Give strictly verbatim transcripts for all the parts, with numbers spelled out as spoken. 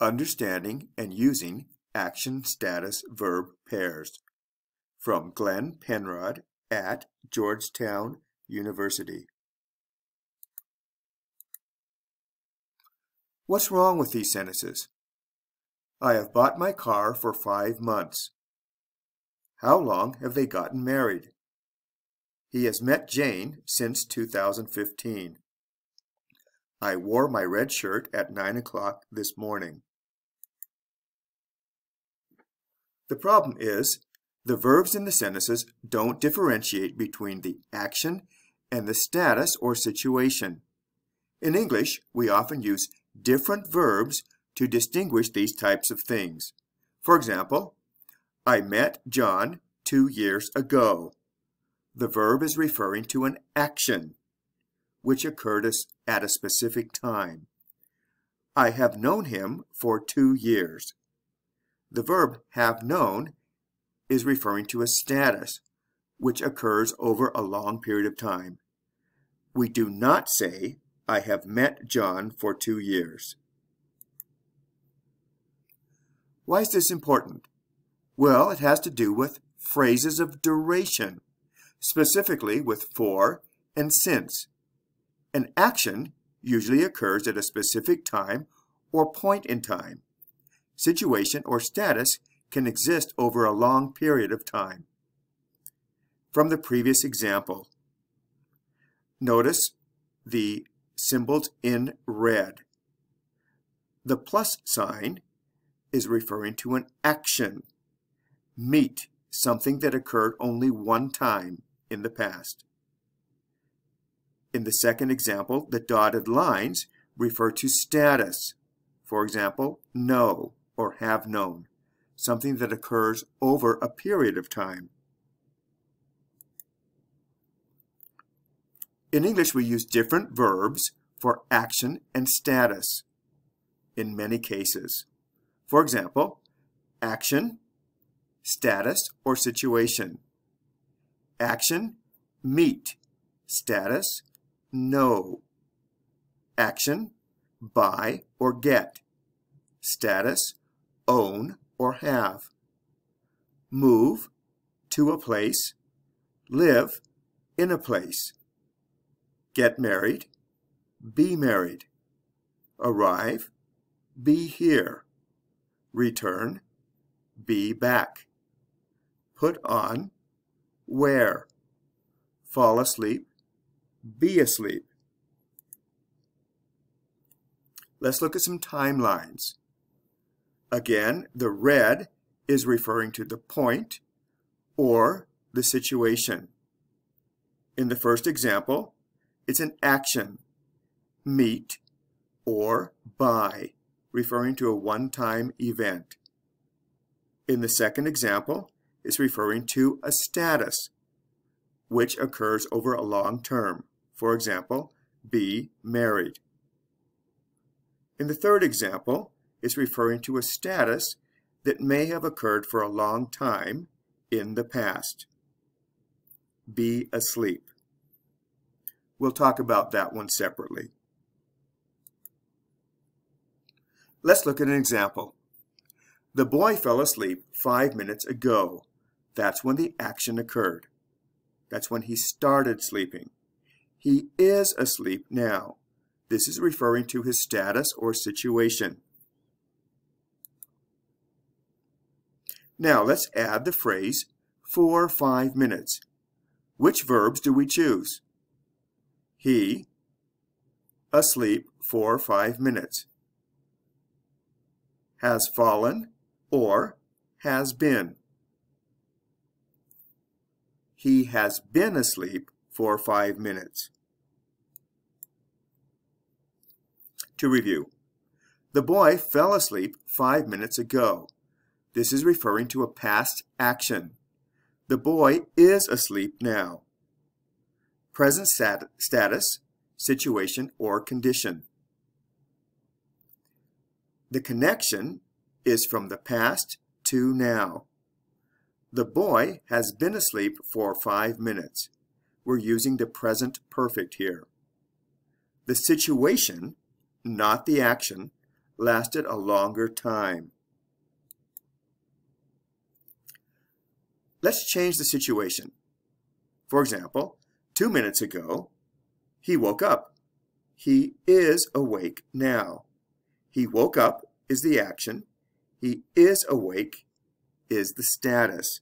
Understanding and Using Action Status Verb Pairs, from Glenn Penrod at Georgetown University. What's wrong with these sentences? I have bought my car for five months. How long have they gotten married? He has met Jane since two thousand fifteen. I wore my red shirt at nine o'clock this morning. The problem is, the verbs in the sentences don't differentiate between the action and the status or situation. In English, we often use different verbs to distinguish these types of things. For example, I met John two years ago. The verb is referring to an action which occurred at a specific time. I have known him for two years. The verb have known is referring to a status which occurs over a long period of time. We do not say, I have met John for two years. Why is this important? Well, it has to do with phrases of duration, specifically with for and since. An action usually occurs at a specific time or point in time. Situation or status can exist over a long period of time. From the previous example, notice the symbols in red. The plus sign is referring to an action. Meet, something that occurred only one time in the past. In the second example, the dotted lines refer to status. For example, know or have known, something that occurs over a period of time. In English, we use different verbs for action and status in many cases. For example, action, status, or situation. Action, meet, status, know. Action, buy or get, status, own or have. Move, to a place, live, in a place. Get married, be married. Arrive, be here. Return, be back. Put on, wear. Fall asleep, be asleep. Let's look at some timelines. Again, the red is referring to the point or the situation. In the first example, it's an action, meet or buy, referring to a one-time event. In the second example, it's referring to a status, which occurs over a long term. For example, be married. In the third example, it's referring to a status that may have occurred for a long time in the past. Be asleep. We'll talk about that one separately. Let's look at an example. The boy fell asleep five minutes ago. That's when the action occurred. That's when he started sleeping. He is asleep now. This is referring to his status or situation. Now let's add the phrase for five minutes. Which verbs do we choose? He, asleep for five minutes. Has fallen or has been. He has been asleep for five minutes. To review, the boy fell asleep five minutes ago. This is referring to a past action. The boy is asleep now. Present stat- status, situation, or condition. The connection is from the past to now. The boy has been asleep for five minutes. We're using the present perfect here. The situation, not the action, lasted a longer time. Let's change the situation. For example, two minutes ago, he woke up. He is awake now. He woke up is the action. He is awake is the status.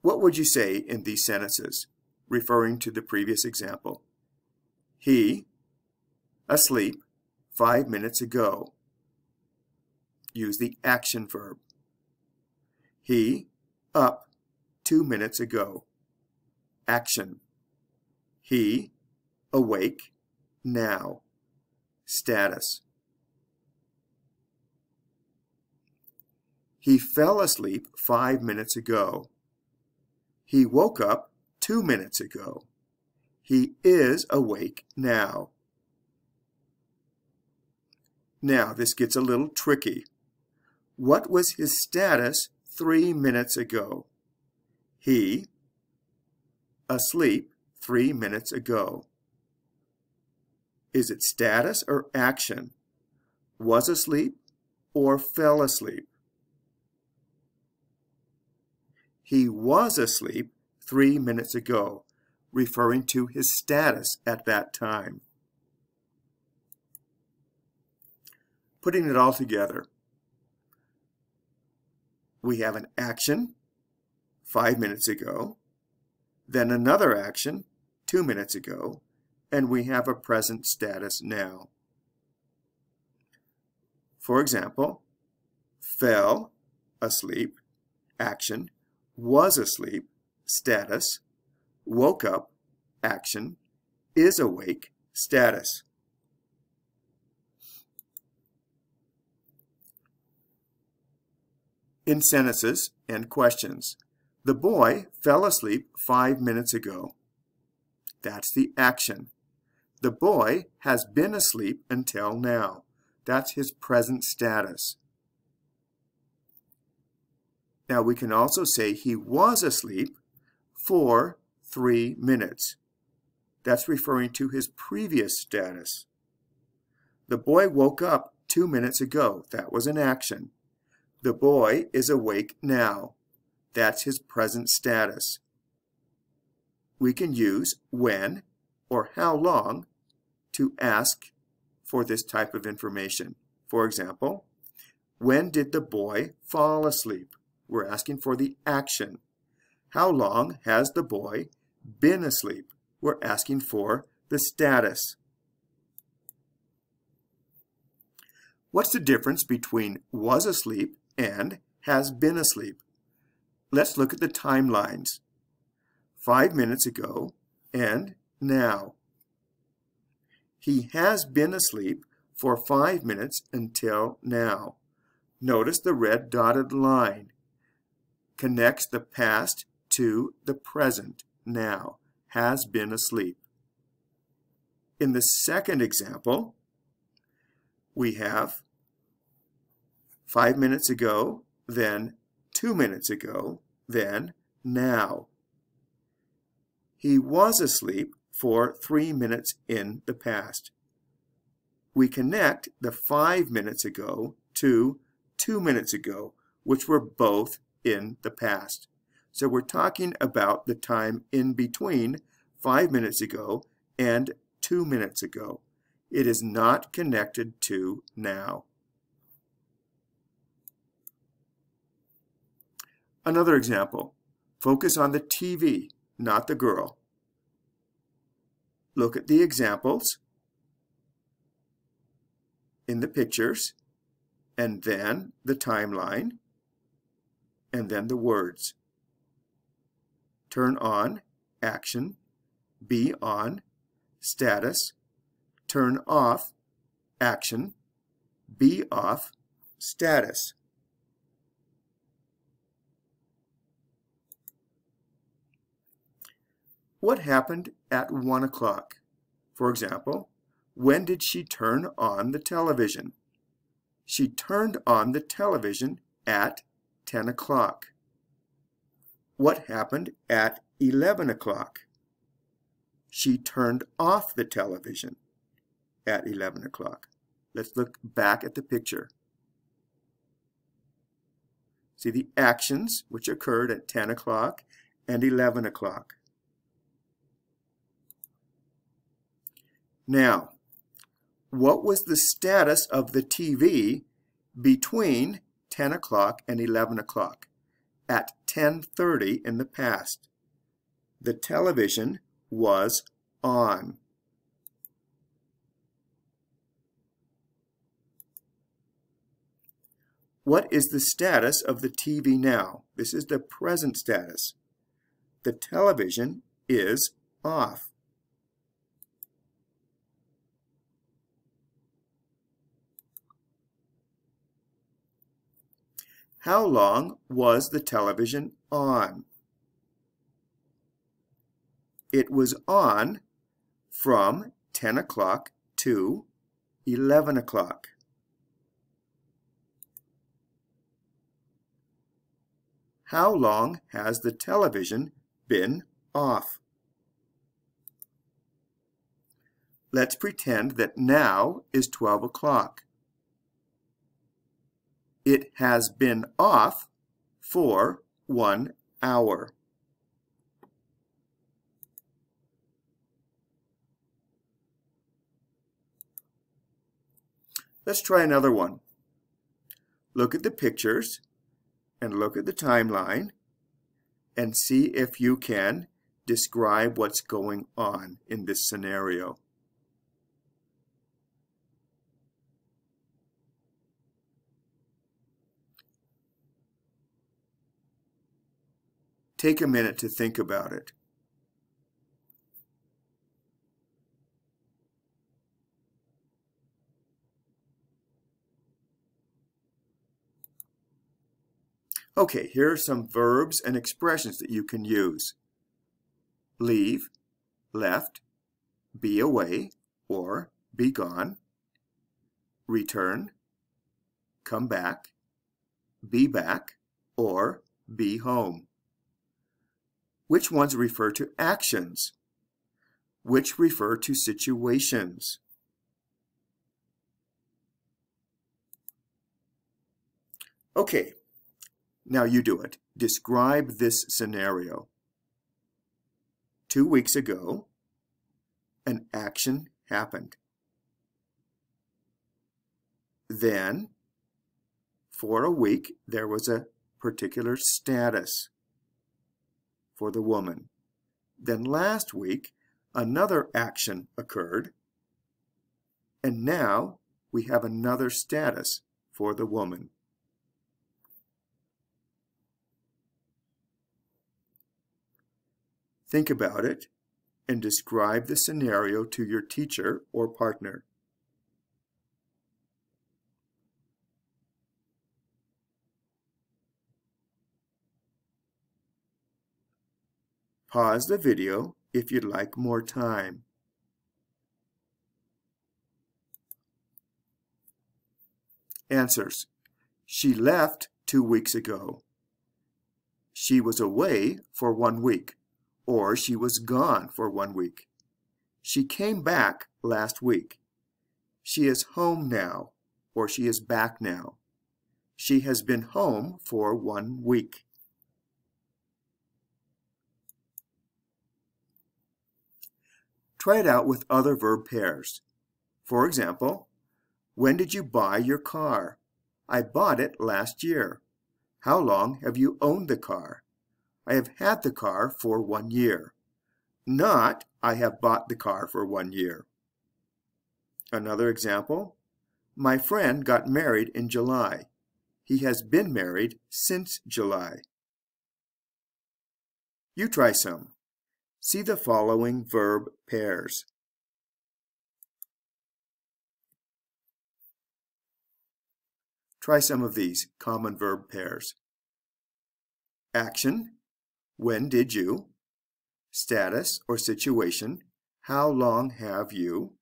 What would you say in these sentences, referring to the previous example? He, asleep, five minutes ago. Use the action verb. He, up, two minutes ago. Action. He, awake, now. Status. He fell asleep five minutes ago. He woke up two minutes ago. He is awake now. Now, this gets a little tricky. What was his status three minutes ago? He, asleep three minutes ago. Is it status or action? Was asleep or fell asleep? He was asleep three minutes ago, referring to his status at that time. Putting it all together, we have an action five minutes ago, then another action two minutes ago, and we have a present status now. For example, fell asleep, action, was asleep, status, woke up, action, is awake, status. In sentences and questions, the boy fell asleep five minutes ago. That's the action. The boy has been asleep until now. That's his present status. Now, we can also say he was asleep for three minutes. That's referring to his previous status. The boy woke up two minutes ago. That was an action. The boy is awake now. That's his present status. We can use when or how long to ask for this type of information. For example, when did the boy fall asleep? We're asking for the action. How long has the boy been asleep? We're asking for the status. What's the difference between was asleep and has been asleep? Let's look at the timelines. Five minutes ago and now. He has been asleep for five minutes until now. Notice the red dotted line. Connects the past to the present, now, has been asleep. In the second example, we have five minutes ago, then two minutes ago, then now. He was asleep for three minutes in the past. We connect the five minutes ago to two minutes ago, which were both in the past. So we're talking about the time in between five minutes ago and two minutes ago. It is not connected to now. Another example. Focus on the T V, not the girl. Look at the examples in the pictures and then the timeline. And then the words. Turn on, action, be on, status, turn off, action, be off, status. What happened at one o'clock? For example, when did she turn on the television? She turned on the television at ten o'clock. What happened at eleven o'clock? She turned off the television. at eleven o'clock. Let's look back at the picture. See the actions which occurred at ten o'clock and eleven o'clock. Now, what was the status of the T V between ten o'clock and eleven o'clock? At ten thirty in the past, the television was on. What is the status of the T V now? This is the present status. The television is off. How long was the television on? It was on from ten o'clock to eleven o'clock. How long has the television been off? Let's pretend that now is twelve o'clock. It has been off for one hour. Let's try another one. Look at the pictures and look at the timeline and see if you can describe what's going on in this scenario. Take a minute to think about it. Okay, here are some verbs and expressions that you can use. Leave, left, be away or be gone, return, come back, be back, or be home. Which ones refer to actions? Which refer to situations? Okay, now you do it. Describe this scenario. Two weeks ago, an action happened. Then, for a week, there was a particular status for the woman. Then last week, another action occurred, and now we have another status for the woman. Think about it and describe the scenario to your teacher or partner. Pause the video if you'd like more time. Answers. She left two weeks ago. She was away for one week, or she was gone for one week. She came back last week. She is home now, or she is back now. She has been home for one week. Try it out with other verb pairs. For example, when did you buy your car? I bought it last year. How long have you owned the car? I have had the car for one year. Not, I have bought the car for one year. Another example, my friend got married in July. He has been married since July. You try some. See the following verb pairs. Try some of these common verb pairs. Action, when did you? Status or situation, how long have you?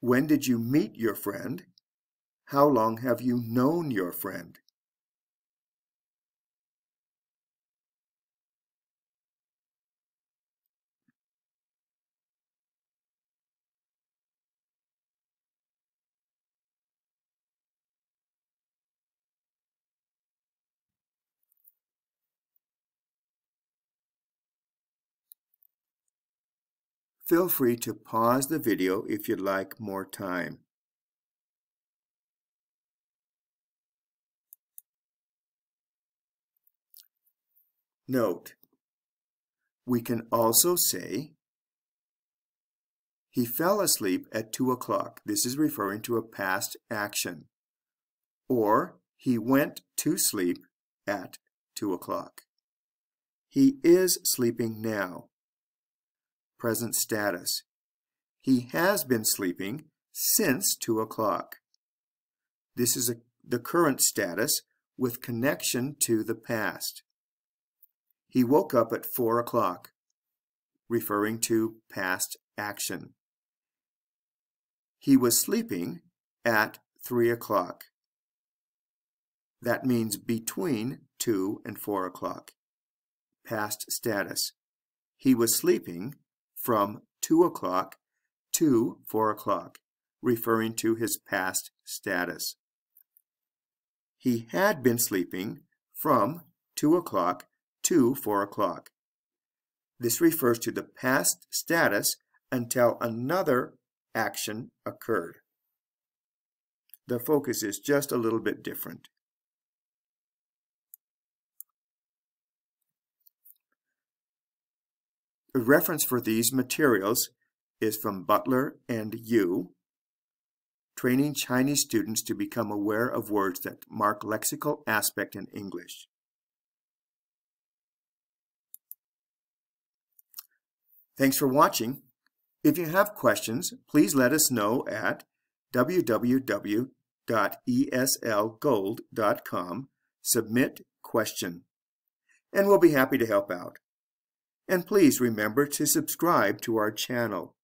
When did you meet your friend? How long have you known your friend? Feel free to pause the video if you'd like more time. Note, we can also say, he fell asleep at two o'clock. This is referring to a past action. Or, he went to sleep at two o'clock. He is sleeping now. Present status. He has been sleeping since two o'clock. This is a, the current status with connection to the past. He woke up at four o'clock, referring to past action. He was sleeping at three o'clock. That means between two and four o'clock. Past status. He was sleeping from two o'clock to four o'clock, referring to his past status. He had been sleeping from two o'clock to four o'clock. This refers to the past status until another action occurred. The focus is just a little bit different. A reference for these materials is from Butler and Yu, Training Chinese Students to Become Aware of Words that Mark Lexical Aspect in English. Thanks for watching. If you have questions, please let us know at w w w dot e s l gold dot com, submit question, and we'll be happy to help out. And please remember to subscribe to our channel.